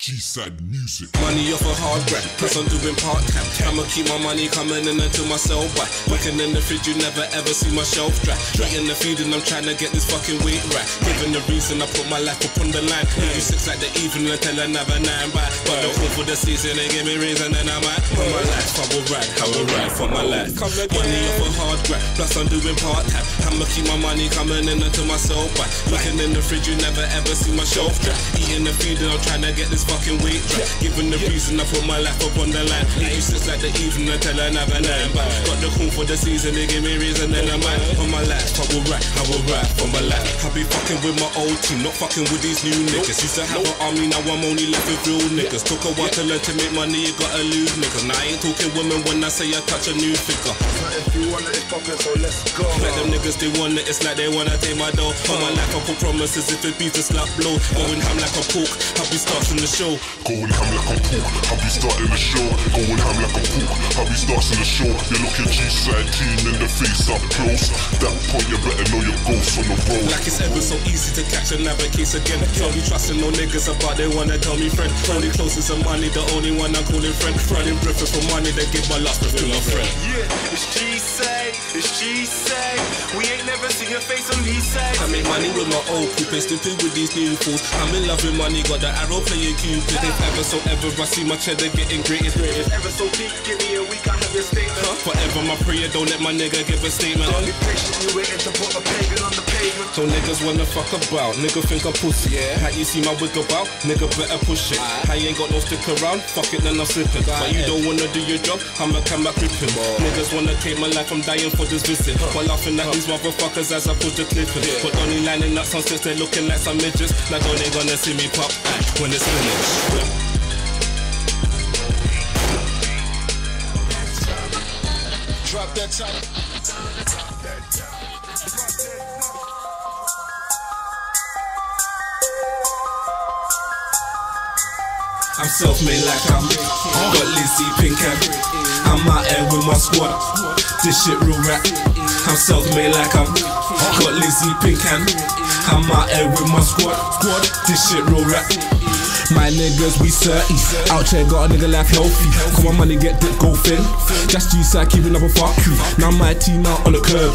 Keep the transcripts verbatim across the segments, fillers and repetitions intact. G Syde Music. Money off a hard rack, plus I'm doing part time. I'ma keep my money coming in until my cell back. Working in the fridge, you never ever see my shelf dry. Eating the food and I'm trying to get this fucking weight right. Given the reason I put my life upon the line. Every six like the evening until another nine by. But the hope for the season, they give me rings and then I'm out. For my life, I will ride, I will ride for my life. Money off a hard rack, plus I'm doing part time. I'ma keep my money coming in until my cell back. Working in the fridge, you never ever see my shelf dry. Eating the food and I'm trying to get this fucking weight right. Yeah. Given the yeah. reason I put my life up on the line. It used to like the evening until another nine by. Got the home for the season, they give me reason and I'm mad. For my life, I will rap, I will rap for my life. I be fucking with my old team, not fucking with these new niggas. Used to have nope. an army, now I'm only left with real niggas. Took a while yeah. to learn to make money, you gotta lose niggas. Now I ain't talking women when I say I touch a new figure. If you want it, it's poppin', so let's go. Like them niggas, they want it, it's like they wanna take my dough. For my life, I put promises, if it beats a slap blow. Going ham like a pork, I be starting the show. Going ham like a pork, I'll be starting the show. Going ham like a pork, I'll be starting the show. You look at G Syde keen in the face up close. That point you better know your ghost on the road. Like it's ever so easy to catch another case again. Don't be trusting no niggas about they wanna tell me friend. Only close is some money, the only one I'm calling friend. Running breakfast for money, they give my last breath to my friend. Yeah, it's G Syde, it's G Syde. We ain't never seen your face on these sides. I make money with my old people, stupid with these new fools. I'm in love with money, got the arrow playing Q. If ever so ever I see my cheddar getting greatest. If ever so deep, give me a week, I have your statement. Huh? Forever my prayer, don't let my nigga give a statement. Don't be patient, you waiting to put a pagan on the pavement. So niggas wanna fuck about, nigga think I'm pussy. Yeah. How you see my wig about, nigga better push it. I, I ain't got no stick around, fuck it then I'm slipping. But you don't wanna do your job, I'ma come back gripping. Niggas wanna take my life, I'm dying for this visit. Huh. While laughing at huh. these motherfuckers as I push the clip in. Yeah. But only lining up some sets, they're looking like some midgets. Now don't they gonna see me pop act when it's finished. Yeah. Drop that top. Drop that top. I'm self-made like I'm Ricky. Got Lizzie Pinkham. I'm out here with my squad. This shit real rap. I'm self-made like I'm Ricky. Got Lizzie Pinkham. I'm out here with my squad. This shit real rap. My niggas, we certain. Out here, got a nigga life healthy. Cause my money get dick, go thin. That's G Syde keeping up a fuck you. Now my team out on the curb.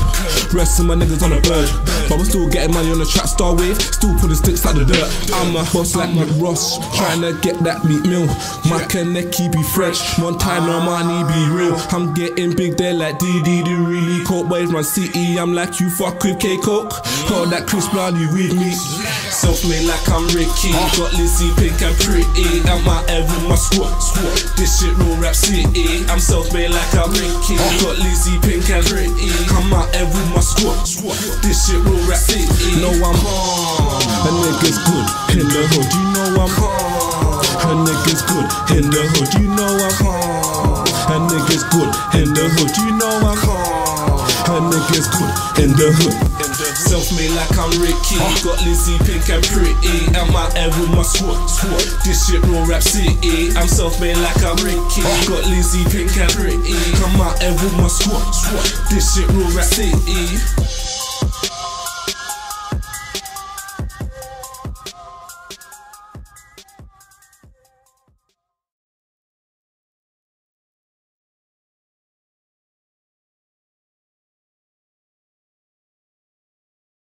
Rest of my niggas on the verge. But I'm still getting money on the trap star wave. Still putting sticks out the dirt. I'm a boss like Mick Ross. Trying to get that meat meal. My Kaneki be French. One time, no money be real. I'm getting big there like D D. The really cold waves, my city. I'm like, you fuck with K-Coke. Call that Chris Brown, you with me. Self-made like I'm Ricky. Got Lizzie Pink I'm pretty, I'm out here with my squad. This shit real rap city. I'm self-made like I'm Ricky. Got Lizzie Pink and pretty. I'm out here with my squad. This shit real rap city. No, I'm on. A nigga's good in the hood. You know I'm on. A nigga's good in the hood. You know I'm on. A nigga's good in the hood. You know I'm on. A nigga's good in the hood. Self-made like I'm Ricky. Got Lizzie Pink and pretty. I'm out here with my squad. This shit real rap city. I'm self-made like I'm Ricky. Got Lizzie Pink and pretty. I'm out here with my squad. This shit real rap city.